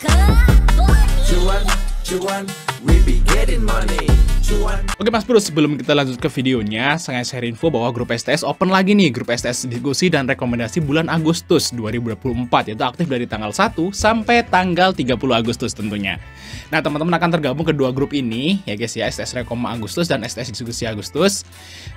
Oke Mas Bro, sebelum kita lanjut ke videonya, saya share info bahwa grup STS open lagi nih. Grup STS diskusi dan rekomendasi bulan Agustus 2024, yaitu aktif dari tanggal 1 sampai tanggal 30 Agustus tentunya. Nah, teman-teman akan tergabung kedua grup ini ya guys ya, STS Rekom Agustus dan STS Diskusi Agustus.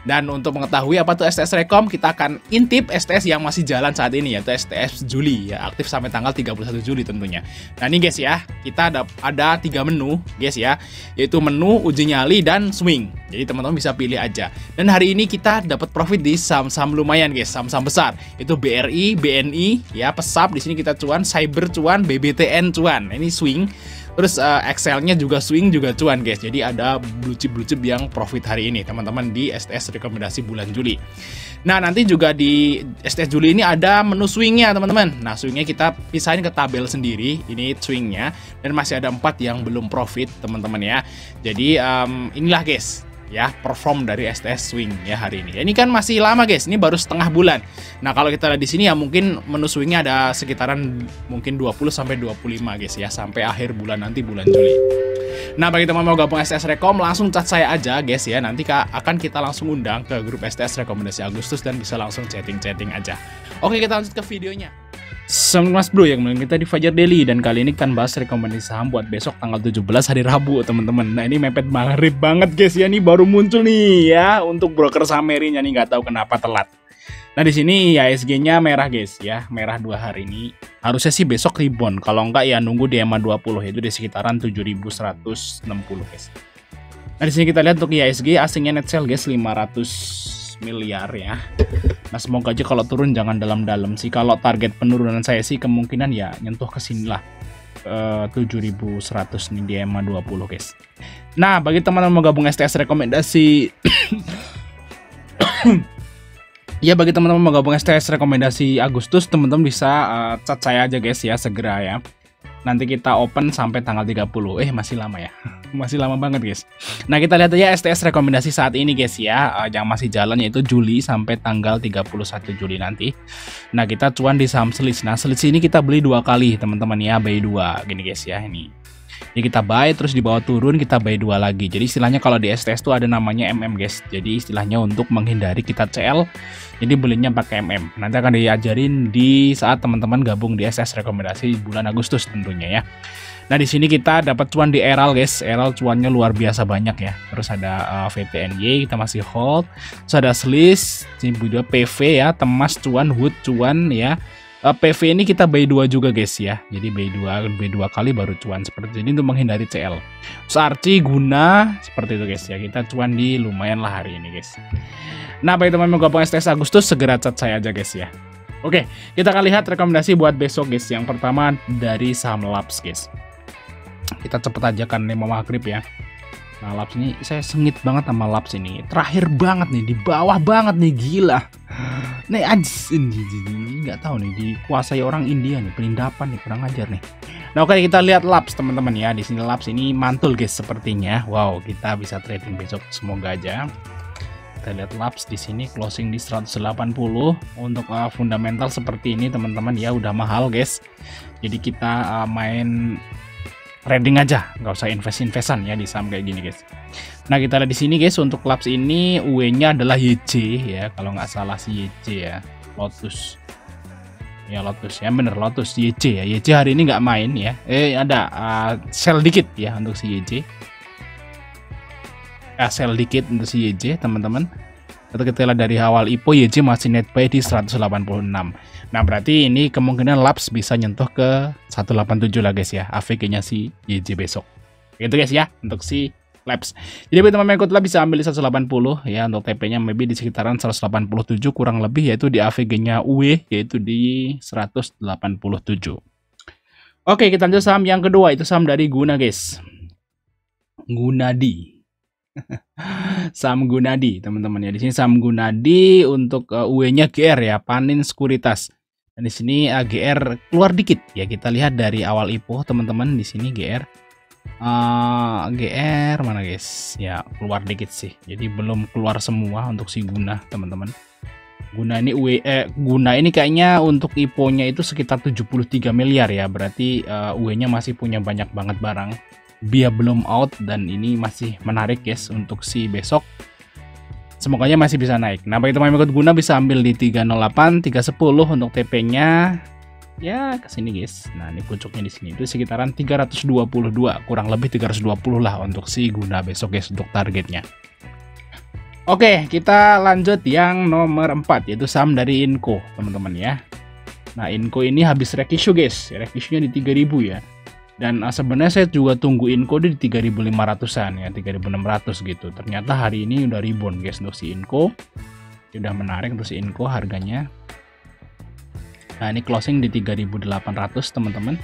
Dan untuk mengetahui apa tuh STS Rekom, kita akan intip STS yang masih jalan saat ini, yaitu STS Juli ya, aktif sampai tanggal 31 Juli tentunya. Nah, ini guys ya, kita ada 3 menu guys ya, yaitu menu uji nyali dan swing. Jadi teman-teman bisa pilih aja. Dan hari ini kita dapat profit di saham-saham lumayan guys, saham-saham besar. Itu BRI, BNI, ya pesap di sini kita cuan, cyber cuan, BBTN cuan. Ini swing. Terus Excel-nya juga swing juga cuan guys. Jadi ada blue chip yang profit hari ini teman-teman di STS rekomendasi bulan Juli. Nah, nanti juga di STS Juli ini ada menu swing-nya teman-teman. Nah, swing-nya kita pisahin ke tabel sendiri. Ini swing-nya dan masih ada 4 yang belum profit teman-teman ya. Jadi inilah guys ya perform dari STS swing ya hari ini. Ini kan masih lama guys, ini baru setengah bulan. Nah, kalau kita lihat di sini ya mungkin menu swingnya ada sekitaran mungkin 20 sampai 25 guys ya, sampai akhir bulan nanti bulan Juli. Nah, bagi teman-teman mau gabung STS Rekom, langsung chat saya aja guys ya. Nanti akan kita langsung undang ke grup STS rekomendasi Agustus dan bisa langsung chatting-chatting aja. Oke, kita lanjut ke videonya. Selamat Mas Bro, yang kemarin kita di Fajar Daily dan kali ini kan bahas rekomendasi saham buat besok tanggal 17 hari Rabu teman-teman. Nah, ini mepet maghrib banget guys ya, ini baru muncul nih ya untuk broker saham Merinya nih, nggak tahu kenapa telat. Nah, di sini IASG-nya merah guys ya, merah 2 hari ini. Harusnya sih besok rebound, kalau nggak ya nunggu di EMA 20 itu di sekitaran 7.160 guys. Nah, di sini kita lihat untuk IASG asingnya net sale guys 500 miliar ya. Nah, semoga aja kalau turun jangan dalam-dalam sih. Kalau target penurunan saya sih kemungkinan ya nyentuh ke sinilah 7.100 nih di EMA 20 guys. Nah, bagi teman-teman mau gabung STS rekomendasi ya, bagi teman-teman mau gabung STS rekomendasi Agustus, teman-teman bisa chat saya aja guys ya, segera ya. Nanti kita open sampai tanggal 30. Masih lama ya. Masih lama banget guys. Nah, kita lihat aja STS rekomendasi saat ini guys ya, yang masih jalan yaitu Juli sampai tanggal 31 Juli nanti. Nah, kita cuan di saham selis. Nah, selis ini kita beli 2 kali teman-teman ya, buy 2 gini guys ya, ini. Jadi kita buy terus dibawa turun kita buy 2 lagi. Jadi istilahnya kalau di STS tuh ada namanya MM guys. Jadi istilahnya untuk menghindari kita CL, jadi belinya pakai MM. Nanti akan diajarin di saat teman-teman gabung di STS rekomendasi bulan Agustus tentunya ya. Nah, di sini kita dapat cuan di Eral guys. Eral cuannya luar biasa banyak ya. Terus ada VTNY kita masih hold. Terus ada Selis, juga PV ya, Temas cuan, Hood cuan ya. PV ini kita buy 2 juga guys ya. Jadi buy 2 kali baru cuan seperti ini untuk menghindari CL. Terus Arci, Guna seperti itu guys ya. Kita cuan di lumayan lah hari ini guys. Nah, bagi teman-teman gabung STS Agustus segera chat saya aja guys ya. Oke, kita akan lihat rekomendasi buat besok guys. Yang pertama dari saham LAPS guys. Kita cepet aja kan nih mau maghrib ya. Nah, LAPS ini saya sengit banget sama LAPS ini. Terakhir banget nih, di bawah banget nih, gila. Nih nggak tahu nih, dikuasai orang India nih, penindapan nih, kurang ajar nih. Nah, oke, kita lihat LAPS teman-teman ya. Di sini LAPS ini mantul guys sepertinya. Wow, kita bisa trading besok semoga aja. Kita lihat LAPS di sini closing di 180 untuk fundamental seperti ini teman-teman ya, udah mahal guys. Jadi kita main trading aja, nggak usah invest-investan ya di saham kayak gini guys. Nah, kita lihat di sini guys untuk LAPS ini UE-nya adalah YJ ya, kalau nggak salah si YJ ya, Lotus. Ya Lotus ya, bener Lotus YJ ya. YJ hari ini nggak main ya. Ada sell dikit ya untuk si YJ. Sell dikit untuk si YJ teman-teman. Atau kita lihat dari awal IPO YJ masih net buy di 186. Nah, berarti ini kemungkinan LAPS bisa nyentuh ke 187 lah guys ya, AVG-nya si YJ besok. Gitu guys ya untuk si LAPS. Jadi buat teman-teman ikutlah bisa ambil di 180 ya, untuk TP-nya maybe di sekitaran 187 kurang lebih, yaitu di AVG-nya UE yaitu di 187. Oke, kita lanjut saham yang kedua, itu saham dari Guna guys. Gunadi. Samgunadi teman-teman ya, di sini Samgunadi untuk UE-nya GR ya, Panin Sekuritas. Dan di sini GR keluar dikit ya, kita lihat dari awal IPO teman-teman. Di sini GR mana guys ya, keluar dikit sih, jadi belum keluar semua untuk si Guna teman-teman. Guna ini kayaknya untuk IPO-nya itu sekitar 73 miliar ya. Berarti UE-nya masih punya banyak banget barang. Dia belum out dan ini masih menarik guys untuk si besok. Semoganya masih bisa naik. Nah, bagi teman-teman ikut Guna bisa ambil di 308, 310 untuk TP-nya. Ya, ke sini guys. Nah, ini puncaknya di sini. Itu sekitaran 322, kurang lebih 320 lah untuk si Guna besok guys untuk targetnya. Oke, kita lanjut yang nomor 4 yaitu saham dari Inco, teman-teman ya. Nah, Inco ini habis rekisyu guys. Rekisunya di 3000 ya. Dan sebenarnya saya juga tunggu Inco di 3500-an ya, 3600 gitu. Ternyata hari ini udah rebound guys untuk si Inco. Udah menarik untuk si Inco harganya. Nah, ini closing di 3800, teman-teman.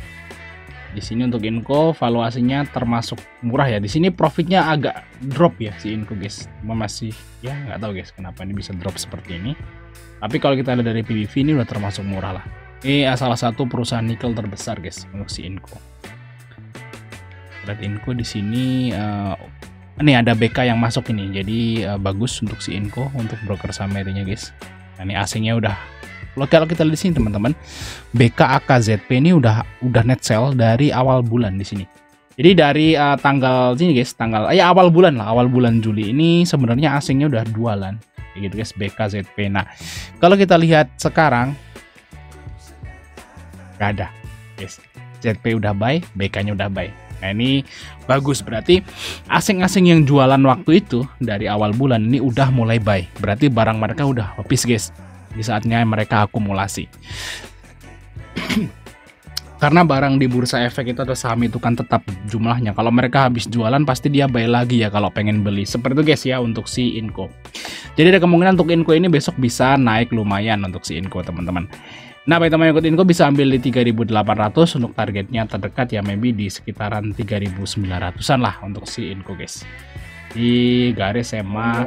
Di sini untuk Inco valuasinya termasuk murah ya. Di sini profitnya agak drop ya si Inco guys. Masih ya nggak tahu guys kenapa ini bisa drop seperti ini. Tapi kalau kita lihat dari PV ini udah termasuk murah lah. Ini salah satu perusahaan nikel terbesar guys untuk si Inco. Lihat Inco di sini, ini ada BK yang masuk ini. Jadi bagus untuk si Inco untuk broker summary-nya guys. Nah, ini AC-nya udah. Kalau kita lihat di sini teman-teman, BK AKZP ini udah net sell dari awal bulan di sini. Jadi dari tanggal sini guys, tanggal ya awal bulan lah, awal bulan Juli ini sebenarnya asingnya udah dualan. Gitu guys BKZP. Nah, kalau kita lihat sekarang nggak ada. Guys, ZP udah buy, BK-nya udah buy. Nah, ini bagus berarti asing-asing yang jualan waktu itu dari awal bulan ini udah mulai buy. Berarti barang mereka udah habis guys. Di saatnya mereka akumulasi karena barang di bursa efek itu atau saham itu kan tetap jumlahnya. Kalau mereka habis jualan pasti dia buy lagi ya kalau pengen beli. Seperti itu guys ya untuk si Inco. Jadi ada kemungkinan untuk Inco ini besok bisa naik lumayan untuk si Inco teman-teman. Nah bagi teman-teman ikut Inco bisa ambil di 3800 untuk targetnya terdekat ya, maybe di sekitaran 3900-an lah untuk si Inco guys. Di garis SMA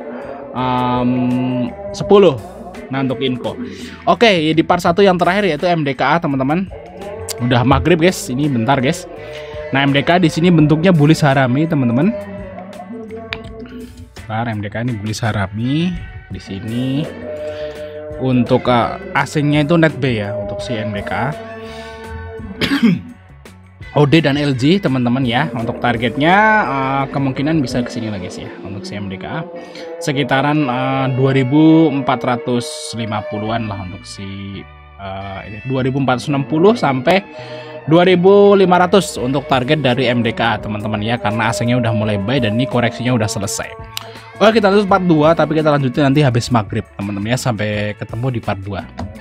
10. Nah untuk Inco. Oke, ya di part 1 yang terakhir yaitu MDKA teman-teman. Udah maghrib guys, ini bentar guys. Nah MDKA di sini bentuknya bullish harami teman-teman. Bentar, MDKA ini bullish harami di sini. Untuk asingnya itu net B ya untuk si MDKA. OD dan LG teman-teman ya. Untuk targetnya kemungkinan bisa kesini lagi sih ya untuk si MDKA sekitaran 2450-an lah untuk si 2460 sampai 2500 untuk target dari MDKA teman-teman ya, karena asingnya udah mulai buy dan ini koreksinya udah selesai. Oke, kita lanjut part 2 tapi kita lanjutin nanti habis maghrib teman-teman ya. Sampai ketemu di part 2.